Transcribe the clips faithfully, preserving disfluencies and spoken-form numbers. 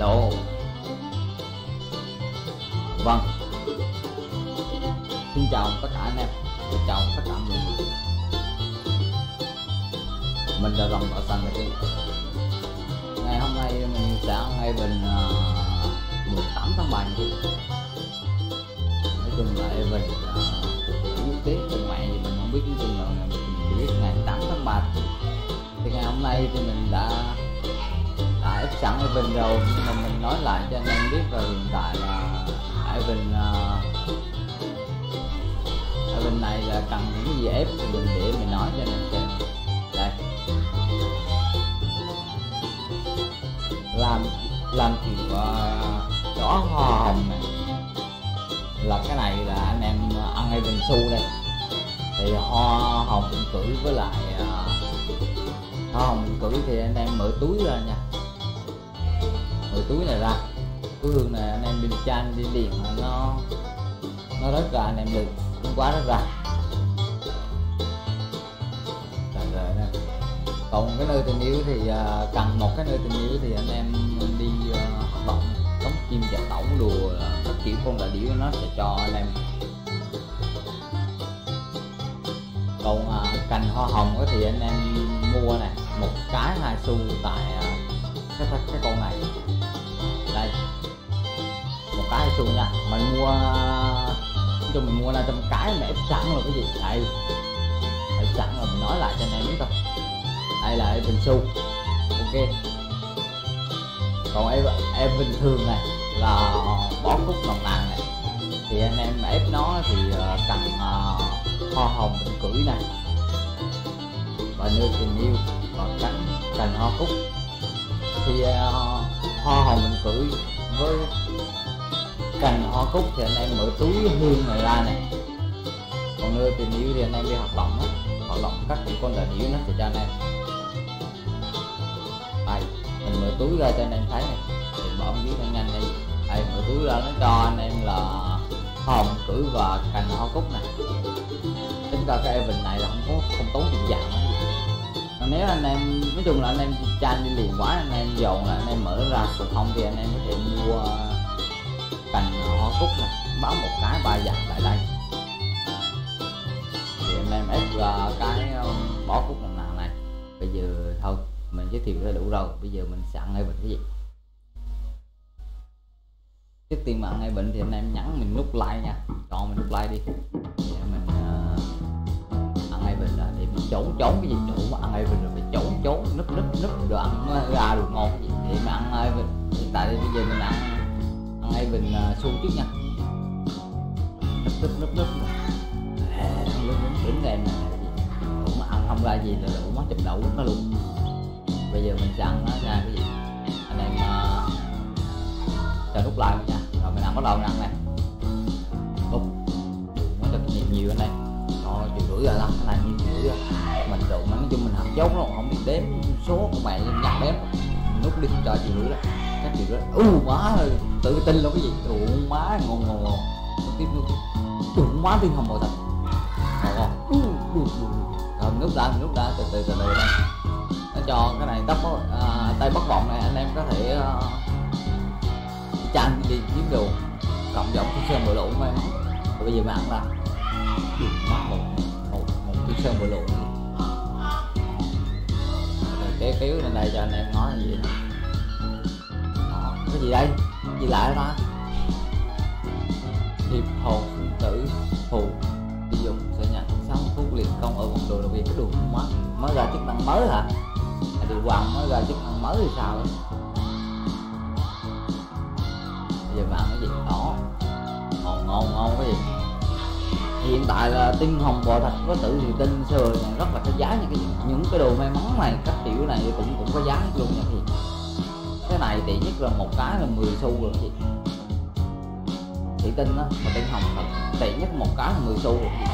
lộ. Vâng, xin chào tất cả anh em, xin chào tất cả mọi người. Mình là Rồng Đỏ Xanh đây. Ngày hôm nay mình sẽ ngay bình uh, mười tám tháng bảy. Nói chung là mình quốc tế cùng mẹ thì mình không biết, nói chung là mình chỉ biết ngày tám tháng ba. Thì ngày hôm nay thì mình đã đã ép sẵn Evan rồi, nhưng mà mình nói lại cho anh em biết là hiện tại là Evan uh, bên này là cần những gì ép thì mình để mình nói cho anh em xem. Đây, làm làm kiểu uh, đỏ hoa hồng này là cái này là anh em ăn Evan su đây, thì hoa hồng cưỡi với lại uh, hoa hồng cưỡi thì anh em mở túi ra nha, mở túi này ra, túi hương này anh em đi chan đi điện nó nó rất là anh em đừng không quá rất là rồi nè. Còn cái nơi tình yêu thì uh, cần một cái nơi tình yêu thì anh em đi hoạt uh, động cống chim và tẩu đùa các kiểu con là điểu nó sẽ cho anh em. Còn uh, cành hoa hồng thì anh em mua này một cái hai xu tại cái, cái, cái con này đây, một cái hai xu nha. Mình mua cho mình mua là trong cái mà ép sẵn rồi, cái gì đây ép sẵn rồi mình nói lại cho anh em biết thôi. Đây là Evan su, ok. Còn em em bình thường này là bó cúc nồng nàn này, thì anh em ép nó thì cần uh, hoa hồng mình cưỡi này và nơi tình yêu và cánh cành hoa cúc. Thì uh, hoa hồng mình cưỡi với cành hoa cúc thì anh em mở túi hương này ra này, còn nơi tình yêu thì anh em đi hoạt động đó. Hoạt động các những con đại điểu nó sẽ cho anh em đây, mình mở túi ra cho anh em thấy này, thì bỏ dưới nó nhanh đi. Đây, mở túi ra nó cho anh em là hoa hồng cưỡi và cành hoa cúc này. Tính ra cái Evan này là không có không tốn tiền dạng lắm. Nếu anh em nói chung là anh em chan đi liền quá, anh em dồn là anh em mở ra, còn không thì anh em có thể mua cành hoa cúc này, báo một cái ba dạng tại đây. Thì anh em ép cái bó cúc lần nào này. Bây giờ thôi mình giới thiệu đã đủ rồi, bây giờ mình sẽ ăn Evan cái gì. Trước tiên mà ăn Evan thì anh em nhắn mình nút like nha, cho mình nút like đi. Thì mình ăn Evan là để mình trốn trốn cái gì đủ mà ăn Evan rồi mình trốn trốn núp núp núp đồ ăn ra được ngon cái gì để mà ăn Evan. Hiện tại đây bây giờ mình ăn ăn Evan su trước nha, núp núp núp núp đứng em này cũng mà ăn không ra gì là đủ mất chụp đậu nó luôn. Bây giờ mình sẽ ăn nó ra cái gì anh em chờ nút lại nha, rồi mình ăn bắt đầu mình ăn này. Lúc nó được nhiều nhiều anh em rồi chịu rưỡi rồi lắm này, như rưỡi rồi mình rượu mà nói chung mình học dốt luôn, không biết đếm số của mày nhặt đếm nút đi cho chịu rưỡi đó, các chịu rưỡi u má ơi tự tin luôn cái gì rượu má ngon ngon ngon tiếp luôn rượu má tiên hồng màu thật ngon ngon nút đã nút đã từ từ từ từ đây nó cho cái này tóc à, tay bất vọng này anh em có thể uh, chan đi kiếm đồ cộng dòng cái sơn bội lộ của em. Bây giờ mà ăn ra một một một cái sơn bội lộ kéo kéo lên đây cho anh em nói gì đó. Đó, cái gì đây cái gì lại đó hiệp hồn tử thù đi dùng sẽ nhận sáu phút liền công ở quận đồ là vì cái đường mới mới ra chức năng mới hả, thì hoàng mới ra chức năng mới thì sao ấy? Bây giờ mà ăn cái gì đó ngon ngon ngon cái gì. Hiện tại là tinh hồng bò thạch có tử thì tinh sờ này rất là cái giá như cái gì. Những cái đồ may mắn này các kiểu này cũng cũng có giá luôn nha thì cái này tiện nhất là một cái là mười xu rồi cái gì thủy tinh đó, mà tinh hồng thật tiện nhất một cái là mười xu rồi cái gì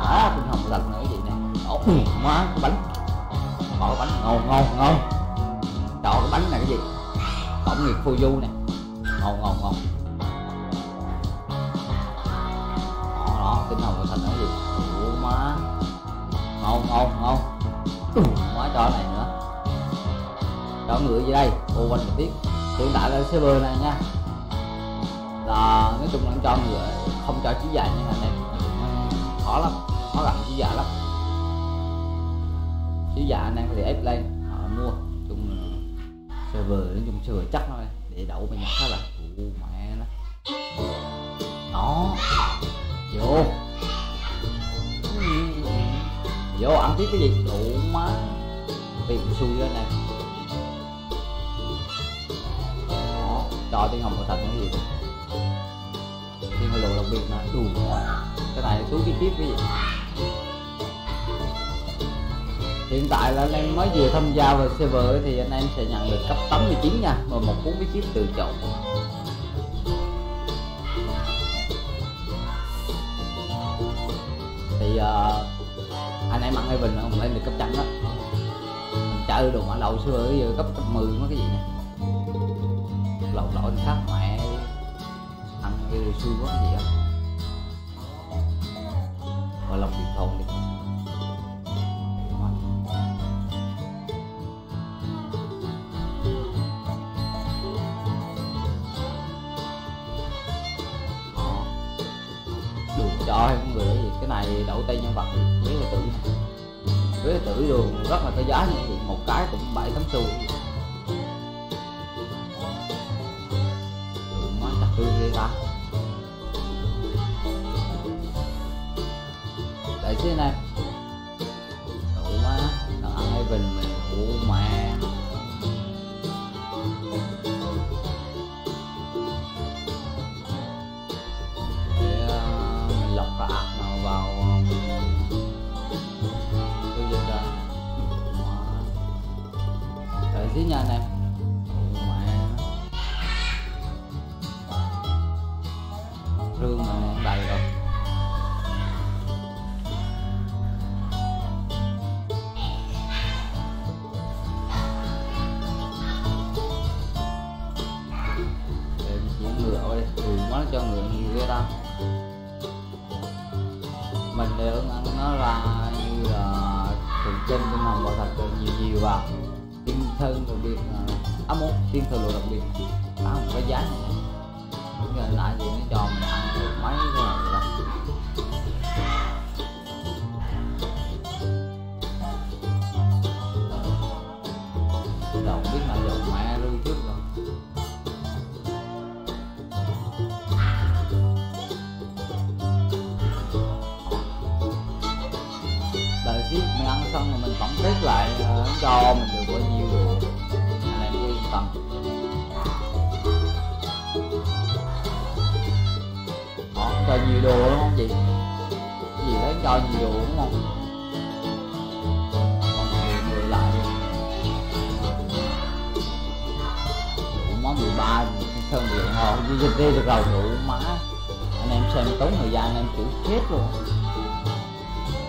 đó, tinh hồng thật nữa cái gì này ốp má cái bánh bỏ bánh ngon ngon ngon đỏ cái bánh này cái gì tổng nghiệp phô du này ngon ngon ngon. Tinh hồng là thành cái gì ủa má ngon ngon ngon má cho này nữa cho ngựa về đây ô quanh một tiết thì đã lên server này nha, là nói chung là cho ngựa không cho chỉ dài nha, này khó lắm, khó gần chỉ dài lắm, chỉ dài anh em phải ép lên họ mua. Chung server nói chung server chắc thôi để đậu mình hết là ủa mẹ nó nó vô vô ăn tiếp cái gì đủ má tìm xui đó này. Đó, cho tiếng hồng của thành cái gì thiên hồi lộ đặc biệt là đủ cái này xuống cái tiếp cái gì. Hiện tại là anh em mới vừa tham gia vào server thì anh em sẽ nhận được cấp tám mươi chín nha, và một cuốn bí kíp tự chọn. Thì uh, anh em ăn hay bình không lên được cấp trăm đó, mình chơi đồ mà đầu xưa bây giờ cấp cấp mười mấy cái gì nè, lậu lội khác mẹ ăn cái xui quá cái gì đó, và lòng bị thồn đi. Cho con người gì cái này đậu tay nhân vật với là tử với tử đường rất là cái giá như một cái cũng bảy tám xu quá chặt tươi ghê ta. Để thế này đủ quá nó ăn hay bình mình đủ mà tí nha anh em. Rương mà em đầy rồi. Để chỉ ngựa qua đi, thường quá cho ngựa như kia ta. Mình đều ăn nó ra như là thường trên trên hồng bảo thạch nhiều nhiều vào. Tiên thân đặc biệt á mốt tiên thân đặc biệt bán một cái giá này cũng như lại gì nó cho mình ăn được mấy cái này rồi. Đâu biết là dòng mẹ lưu trước rồi đợi xíu mình ăn xong rồi mình tổng kết lại cho mình được bao nhiêu đồ anh em yên tâm. Họ cho nhiều đồ đúng không chị, cái gì đấy cho nhiều đồ đúng không, còn nhiều người lại đủ món mười ba thân điện họ như dịch đi được rồi đủ má anh em xem tốn thời gian anh em chịu chết luôn.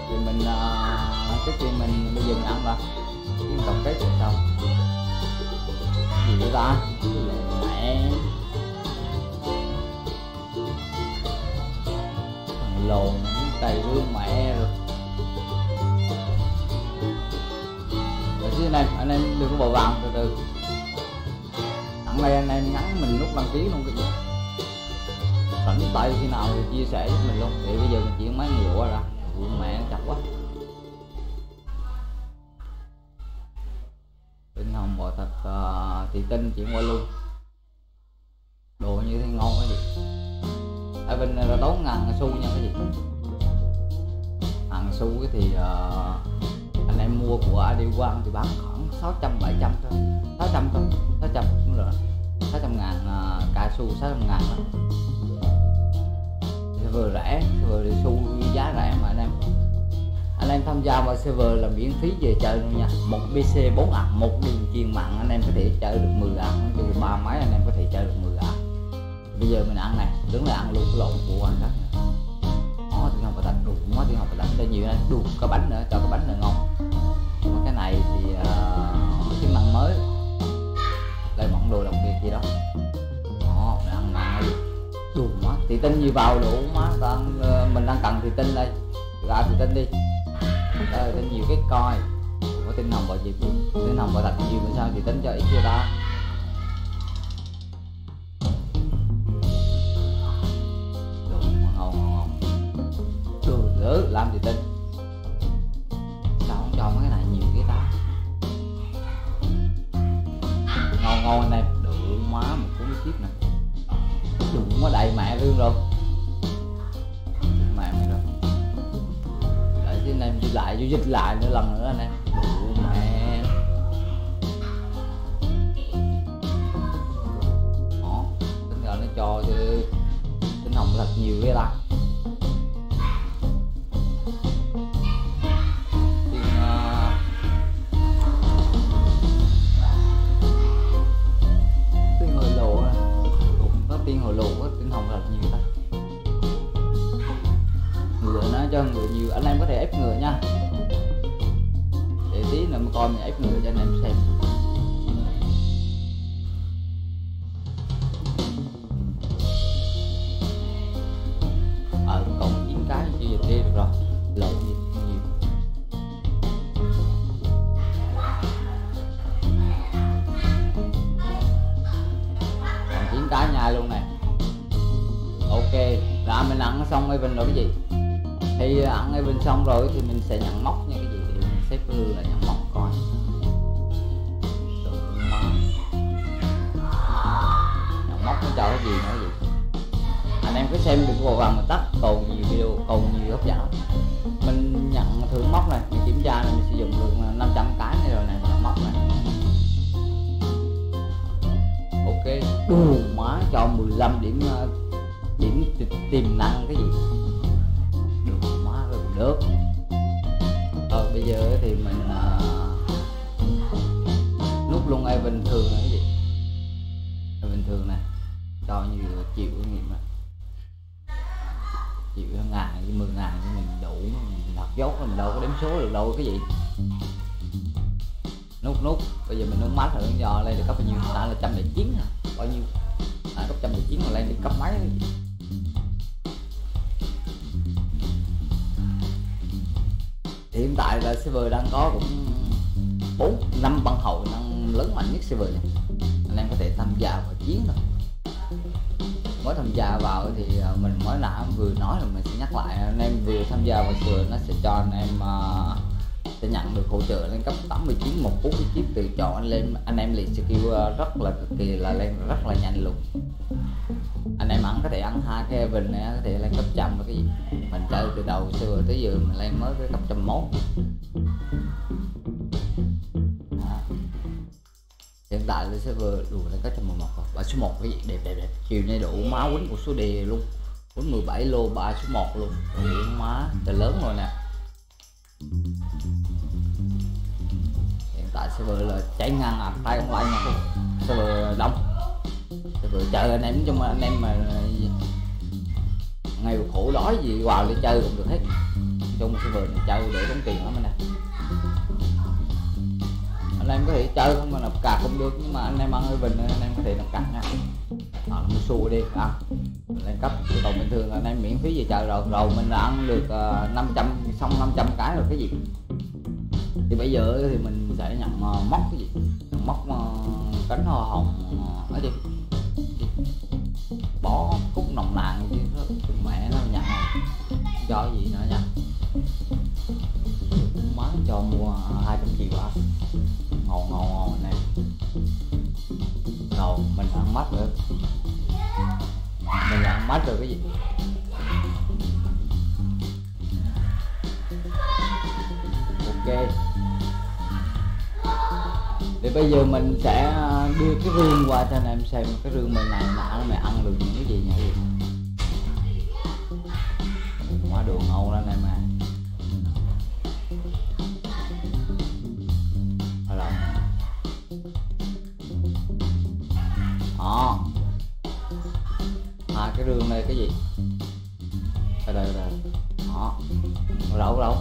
Thì mình uh, cái chuyện mình bây giờ mình ăn rồi nhưng tổng kết rồi xong gì vậy ta mẹ thằng lồn đầy gương mẹ rồi. Vậy chứ anh em anh em đừng có bộ vàng từ từ tặng đây anh em nhắn mình nút đăng ký luôn cái gì sẵn tay khi nào thì chia sẻ với mình luôn. Thì bây giờ mình chuyển máy ngựa qua rồi gương mẹ chặt quá. Tinh hồng bò thật uh, thì tinh chuyển qua luôn đồ như thế ngon cái gì ở bên này là tốn ngàn xu nha, cái gì ngàn xu cái thì uh, anh em mua của Adi Quang thì bán khoảng sáu trăm bảy trăm thôi, sáu trăm thôi, sáu trăm cũng rồi, sáu trăm ngàn uh, cà xu sáu trăm ngàn đó. Thì vừa rẻ vừa xu giá rẻ mà anh em anh em tham gia vào server là miễn phí về chơi luôn nha, một pc bốn ạc một đường truyền mạng anh em có thể chơi được mười ạc, từ ba máy anh em có thể chơi được mười ạc. Bây giờ mình ăn này đứng là ăn luôn cái lộn của anh đó. Nó thì không phải đánh đủ, nó thì không phải đánh cho nhiều anh đủ cái bánh nữa, cho cái bánh là ngon. Cái này thì uh, cái măng mới đây món đồ đặc biệt gì đó đó ăn này đủ má thì tin như vào đủ má đang uh, mình đang cần thì tin đây ra thì tin đi. Đây là nhiều cái coi của cái tinh hồng vào dịp tinh hồng vào đặt chiều bữa sau thì tính cho x chia ba. Đồ làm gì tính. Sao không cho mấy cái này nhiều cái ta. Ngon ngon anh em, được má một cuốn chiếc này. Đụng quá đầy mẹ lương rồi. Anh em dịch lại, dịch lại nữa lần nữa anh em. Đủ mẹ. Đó, tính gọi nó cho chứ tinh hồng thật nhiều cái ta. Tiên hồi lộ này. Cũng có tiên hồi lộ, có tinh hồng thật nhiều ta. Ngựa nó cho ngựa nhiều, anh em có thể ép ngựa nha, để tí nữa mà coi mình ép ngựa cho anh em xem. Ở còn chín cái chưa dịch đi được rồi, lợi nhiều. Còn chín cái nhà luôn này. Ok, đã mình ăn xong mấy bình rồi cái gì. Thì ăn ngay bên xong rồi thì mình sẽ nhận móc nha, cái gì thì mình xếp lư là nhận móc coi. Nhận móc nó cho cái gì nữa vậy. Anh em cứ xem đừng có vội vàng mà tắt, còn nhiều video, còn nhiều hấp dẫn. Mình nhận thử móc này, mình kiểm tra này, mình sử dụng được năm trăm cái này rồi này, nhận móc này. Ok, đủ má cho mười lăm điểm điểm tiềm năng cái gì. Được. Ờ, bây giờ thì mình uh, nút luôn ai bình thường này cái gì. Ai bình thường này cho như chịu nghiệm này. Chịu ngàn với mười ngàn thì mình đủ, mình đặt dấu mình đâu có đếm số được đâu cái gì. Nút nút, bây giờ mình nút mát thử do lên được cấp bao nhiêu, ta là một trăm lẻ chín à. Bao nhiêu? À cấp một trăm lẻ chín mà lên được cấp mấy cái gì? Hiện tại là server đang có cũng bốn năm băng hậu năng lớn mạnh nhất server này, anh em có thể tham gia vào chiến rồi. Mới tham gia vào thì mình mới nãy vừa nói là mình sẽ nhắc lại, anh em vừa tham gia vào server nó sẽ cho anh em uh, sẽ nhận được hỗ trợ lên cấp tám mươi chín, một phút cái chip từ chọn anh lên anh em liền skill rất là cực kỳ là lên rất là nhanh luôn. Anh em ăn có thể ăn hai cái bình này có thể lên cấp trăm là cái gì, mình chơi từ đầu xưa tới giờ mình lên mới cái cấp trăm mốt. Hiện tại là server đủ lên cấp trăm mười một rồi, và số một cái gì đẹp đẹp đẹp chiều nay đủ má quýnh của số đề luôn, quýnh mười bảy lô ba số một luôn, đủ má trời lớn rồi nè. Hiện tại server là cháy ngang à, tay không lại nha, server đông. Rồi chơi anh em trong anh em mà ngày khổ đói gì vào để chơi cũng được hết, trong server này chơi để tốn tiền lắm anh em. Anh em có thể chơi không mà nạp cạc cũng được, nhưng mà anh em ăn hơi bình anh em có thể nạp cạc nha, hoặc là mua xua đi à, lên cấp còn bình thường anh em miễn phí về chợ rồi. Rồi mình đã ăn được năm trăm xong năm trăm cái rồi cái gì, thì bây giờ thì mình sẽ nhận móc cái gì, móc cánh hoa hồng ở đây bó cúc nồng nàn chứ mẹ nó nhận cho gì nữa nha. Má cho mua hai trăm triệu à, ngon ngon ngon nè. Rồi mình ăn mắt nữa, mình ăn mắt rồi cái gì. Ok thì bây giờ mình sẽ đưa cái rương qua cho anh em xem, cái rương mình này mà mày ăn được những cái gì nhỉ. Quá đồ ngầu ra này mà. Rồi. Đó. À cái rương này cái gì? Đây đây đây. Đó. Đâu đâu.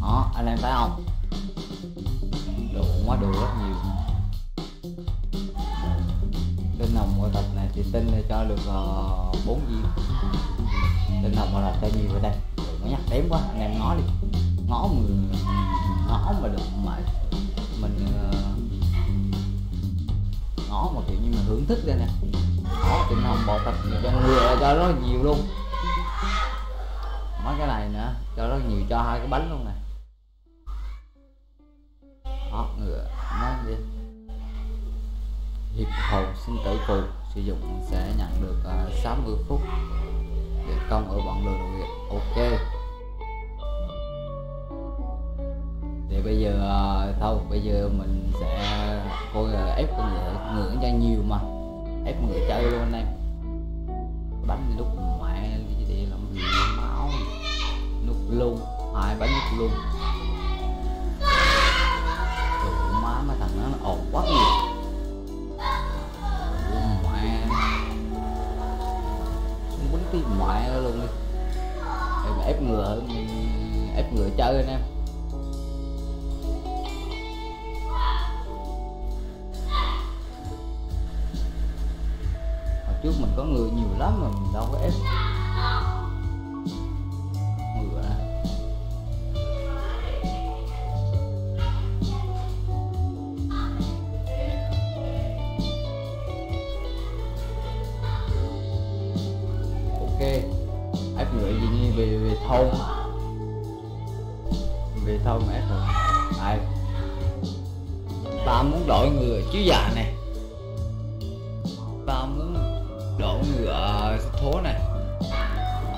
Đó, anh em thấy không? Quá đồ rất nhiều. Tinh hồng quả thật này thì tinh cho được uh, bốn viên. Tinh hồng quả thật cho nhiều ở đây. Đừng có nhắc đếm quá, anh em ngó đi. Ngó mười, ngõ mà được mà mình uh, ngõ mà kiểu như mình hưởng thức đây nè, ngõ thì nó bò tập cho người cho nó nhiều luôn. Mấy cái này nữa cho nó nhiều, cho hai cái bánh luôn nè. Đó, ngựa nói đi. Hiệp hồn sinh tử phù sử dụng sẽ nhận được uh, sáu mươi phút để công ở bọn lừa đảo. Ok, thì bây giờ uh, thôi bây giờ mình sẽ coi ép con ngựa, ngựa cho nhiều mà ép ngựa chơi luôn anh em. Bánh lúc mẹ đi làm gì máu nục luôn, hai bánh nục luôn. Tụi má mà thằng nó, nó ồn quá nhiều. Cái mẹ luôn đi. Để ép ngựa, mình ép ngựa chơi anh em. Hồi trước mình có ngựa nhiều lắm mà mình đâu có ép ngựa nè. Ép ngựa gì như về về thôn, về thôn mà ép rồi. Ai ba muốn đổi ngựa chứ già này, ba muốn đổi ngựa thố này,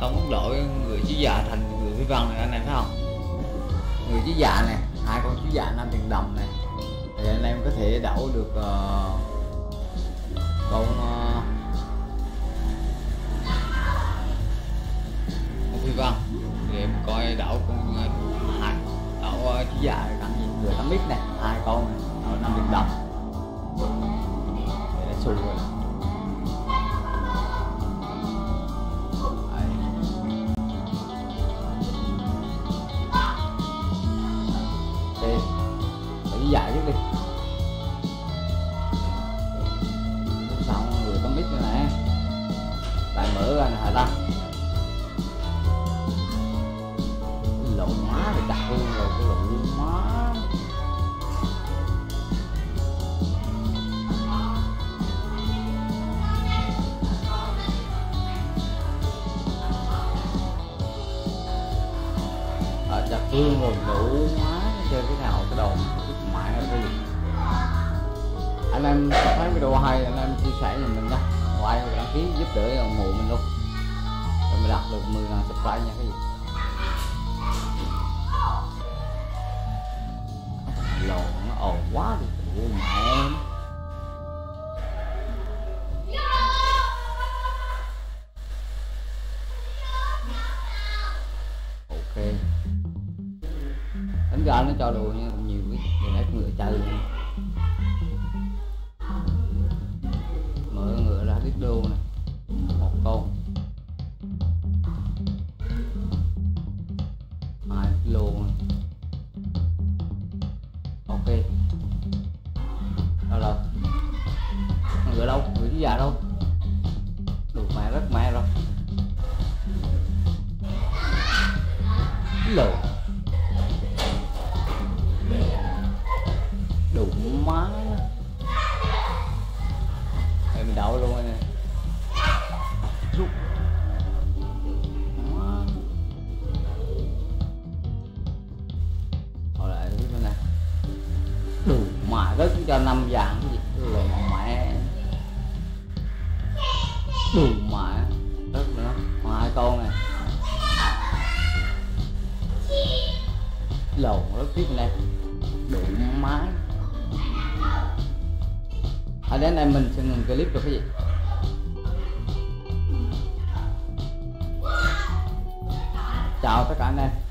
ba muốn đổi ngựa chứ già thành ngựa phi vân này anh em thấy không? Ngựa chứ già này, hai con chứ già năm tiền đồng này, thì anh em có thể đậu được uh, con uh, vâng. Thì em coi đảo con hạt đảo chỉ dài làm gì người tám mít này, hai con này năm điểm đồng để xù rồi. Đây phải dài chứ đi. Xong người tám mít này nè, lại mở ra hả ta? Rồi cái lũ má ở chặt phương rồi lũ má chơi cái nào cái đầu mãi là cái gì. Anh em thấy video hay anh em chia sẻ giùm mình nha, like và đăng ký giúp đỡ ủng hộ mình luôn, rồi mình đạt được mười ngàn subscribe nha. Cái gì lộn nó ồn quá đi tụi mẹ em. Ok, đánh ra nó cho đồ nha, nhiều cái để ép ngựa chơi luôn. Mở ngựa ra biết đô nè, một con hai lô nè. Đâu đâu ngựa đâu, ngựa chứ già đâu, đồ mẹ rất mẹ rồi lừa đủ má. Em mình đậu luôn anh em. Đất cho năm vàng cái gì rồi mẹ đủ mẹ đất nữa, còn hai con này lầu rất tiếp này đủ má. Ở đến đây mình sẽ ngừng clip rồi cái gì. Chào tất cả anh em.